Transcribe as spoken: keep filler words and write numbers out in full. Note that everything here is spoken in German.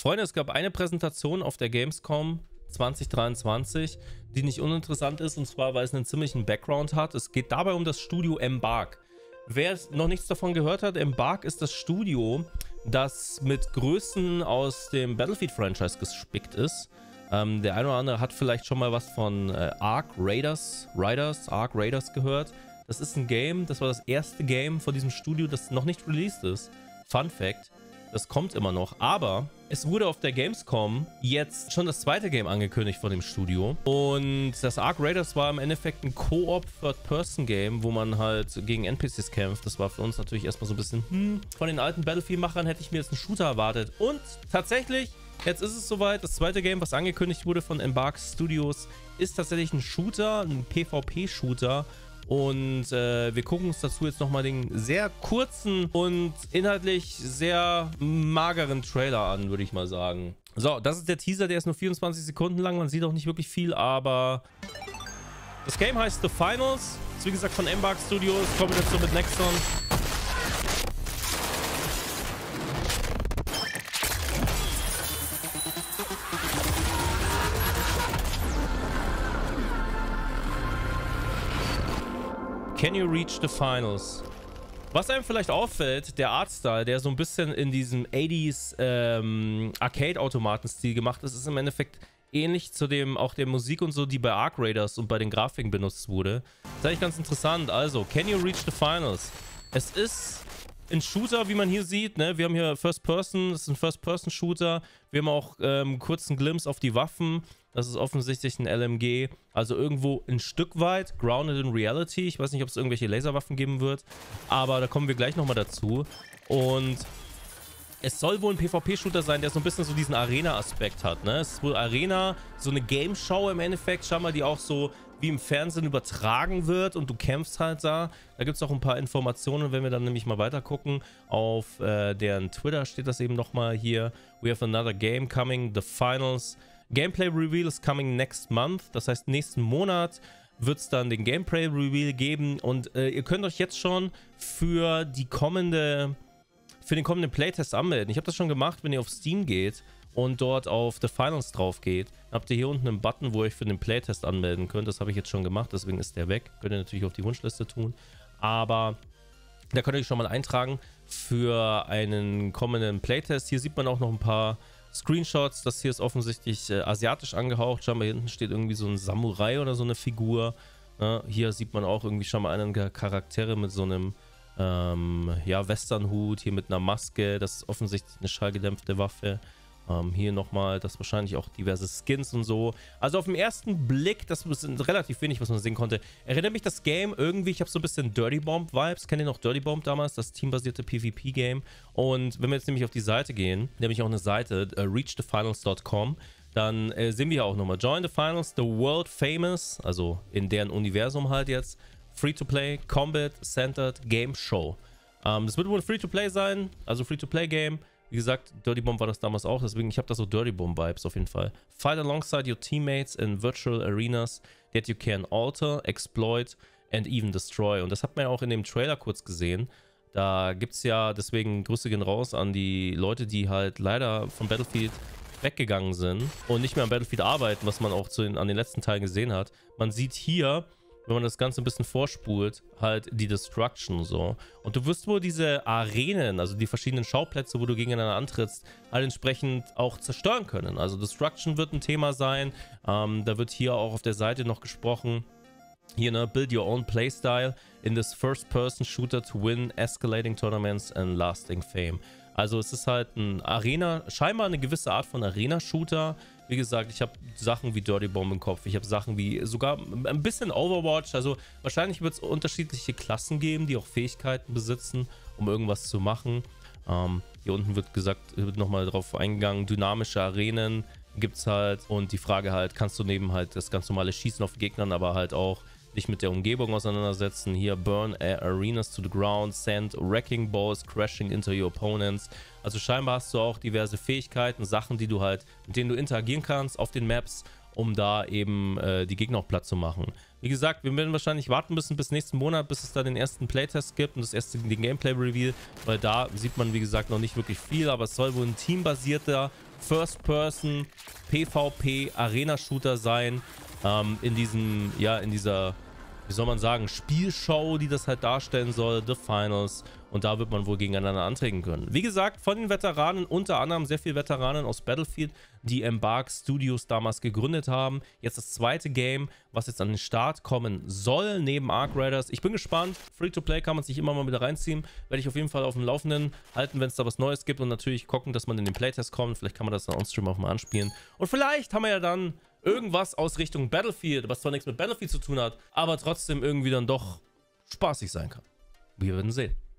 Freunde, es gab eine Präsentation auf der Gamescom zwanzig dreiundzwanzig, die nicht uninteressant ist, und zwar, weil es einen ziemlichen Background hat. Es geht dabei um das Studio Embark. Wer noch nichts davon gehört hat, Embark ist das Studio, das mit Größen aus dem Battlefield-Franchise gespickt ist. Ähm, der eine oder andere hat vielleicht schon mal was von äh, A R C Raiders, Raiders, A R C Raiders gehört. Das ist ein Game, das war das erste Game von diesem Studio, das noch nicht released ist. Fun Fact, das kommt immer noch. Aber es wurde auf der Gamescom jetzt schon das zweite Game angekündigt von dem Studio. Und das A R C Raiders war im Endeffekt ein Koop Third-Person-Game, wo man halt gegen N P Cs kämpft. Das war für uns natürlich erstmal so ein bisschen, hm, von den alten Battlefield-Machern hätte ich mir jetzt einen Shooter erwartet. Und tatsächlich, jetzt ist es soweit, das zweite Game, was angekündigt wurde von Embark Studios, ist tatsächlich ein Shooter, ein PvP-Shooter. Und äh, wir gucken uns dazu jetzt nochmal den sehr kurzen und inhaltlich sehr mageren Trailer an, würde ich mal sagen. So, das ist der Teaser, der ist nur vierundzwanzig Sekunden lang, man sieht auch nicht wirklich viel, aber... Das Game heißt The Finals, ist wie gesagt von Embark Studios, Kombination mit Nexon. Can you reach the finals? Was einem vielleicht auffällt, der Artstyle, der so ein bisschen in diesem achtziger ähm, Arcade-Automaten-Stil gemacht ist, ist im Endeffekt ähnlich zu dem, auch der Musik und so, die bei A R C Raiders und bei den Grafiken benutzt wurde. Das ist eigentlich ganz interessant. Also, can you reach the finals? Es ist ein Shooter, wie man hier sieht, ne? Wir haben hier First Person, das ist ein First-Person-Shooter. Wir haben auch ähm, kurzen Glimpse auf die Waffen. Das ist offensichtlich ein L M G, also irgendwo ein Stück weit grounded in reality. Ich weiß nicht, ob es irgendwelche Laserwaffen geben wird, aber da kommen wir gleich nochmal dazu. Und es soll wohl ein PvP-Shooter sein, der so ein bisschen so diesen Arena-Aspekt hat, ne? Es ist wohl Arena, so eine Game-Show im Endeffekt, schau mal, die auch so wie im Fernsehen übertragen wird und du kämpfst halt da. Da gibt es auch ein paar Informationen, wenn wir dann nämlich mal weiter gucken. Auf äh, deren Twitter steht das eben nochmal hier. We have another game coming, the finals. Gameplay Reveal is coming next month, das heißt nächsten Monat wird es dann den Gameplay Reveal geben und äh, ihr könnt euch jetzt schon für die kommende, für den kommenden Playtest anmelden. Ich habe das schon gemacht, wenn ihr auf Steam geht und dort auf The Finals drauf geht, habt ihr hier unten einen Button, wo ihr euch für den Playtest anmelden könnt. Das habe ich jetzt schon gemacht, deswegen ist der weg. Könnt ihr natürlich auf die Wunschliste tun, aber da könnt ihr euch schon mal eintragen für einen kommenden Playtest. Hier sieht man auch noch ein paar Screenshots, das hier ist offensichtlich äh, asiatisch angehaucht. Schau mal, hier hinten steht irgendwie so ein Samurai oder so eine Figur. Ne? Hier sieht man auch irgendwie schon mal einen Charaktere mit so einem ähm, ja, Westernhut, hier mit einer Maske. Das ist offensichtlich eine schallgedämpfte Waffe. Ähm, hier nochmal, das wahrscheinlich auch diverse Skins und so. Also auf den ersten Blick, das ist relativ wenig, was man sehen konnte. Erinnert mich das Game irgendwie, ich habe so ein bisschen Dirty Bomb Vibes. Kennt ihr noch Dirty Bomb damals, das teambasierte PvP-Game? Und wenn wir jetzt nämlich auf die Seite gehen, nämlich auch eine Seite, uh, reach the finals dot com, dann äh, sehen wir ja auch nochmal. Join the Finals, the world famous, also in deren Universum halt jetzt, Free-to-Play, Combat-Centered Game Show. Ähm, das wird wohl Free-to-Play sein, also Free-to-Play-Game. Wie gesagt, Dirty Bomb war das damals auch, deswegen, ich habe da so Dirty Bomb-Vibes auf jeden Fall. Fight alongside your teammates in virtual arenas that you can alter, exploit and even destroy. Und das hat man ja auch in dem Trailer kurz gesehen. Da gibt es ja, deswegen Grüße gehen raus an die Leute, die halt leider von Battlefield weggegangen sind und nicht mehr an Battlefield arbeiten, was man auch zu den, an den letzten Teilen gesehen hat. Man sieht hier, wenn man das Ganze ein bisschen vorspult, halt die Destruction so. Und du wirst wohl diese Arenen, also die verschiedenen Schauplätze, wo du gegeneinander antrittst, halt entsprechend auch zerstören können. Also Destruction wird ein Thema sein. Ähm, da wird hier auch auf der Seite noch gesprochen. Hier, ne, build your own playstyle in this first-person shooter to win escalating tournaments and lasting fame. Also es ist halt ein Arena, scheinbar eine gewisse Art von Arena-Shooter. Wie gesagt, ich habe Sachen wie Dirty Bomb im Kopf, ich habe Sachen wie sogar ein bisschen Overwatch. Also wahrscheinlich wird es unterschiedliche Klassen geben, die auch Fähigkeiten besitzen, um irgendwas zu machen. Ähm, hier unten wird gesagt, wird nochmal drauf eingegangen, dynamische Arenen gibt es halt. Und die Frage halt, kannst du neben halt das ganz normale Schießen auf Gegnern, aber halt auch dich mit der Umgebung auseinandersetzen. Hier burn arenas to the ground, send wrecking balls crashing into your opponents. Also scheinbar hast du auch diverse Fähigkeiten, Sachen, die du halt, mit denen du interagieren kannst auf den Maps, um da eben äh, die Gegner auch platt zu machen. Wie gesagt, wir werden wahrscheinlich warten müssen bis nächsten Monat, bis es da den ersten Playtest gibt und das erste den Gameplay Reveal, weil da sieht man, wie gesagt, noch nicht wirklich viel, aber es soll wohl ein teambasierter First-Person PvP Arena-Shooter sein. Ähm, in diesem, ja, in dieser, wie soll man sagen, Spielshow, die das halt darstellen soll, The Finals. Und da wird man wohl gegeneinander antreten können. Wie gesagt, von den Veteranen, unter anderem sehr viele Veteranen aus Battlefield, die Embark Studios damals gegründet haben. Jetzt das zweite Game, was jetzt an den Start kommen soll, neben ARC Raiders. Ich bin gespannt. Free-to-Play kann man sich immer mal wieder reinziehen. Werde ich auf jeden Fall auf dem Laufenden halten, wenn es da was Neues gibt. Und natürlich gucken, dass man in den Playtest kommt. Vielleicht kann man das dann on-stream auch mal anspielen. Und vielleicht haben wir ja dann irgendwas aus Richtung Battlefield, was zwar nichts mit Battlefield zu tun hat, aber trotzdem irgendwie dann doch spaßig sein kann. Wir werden sehen.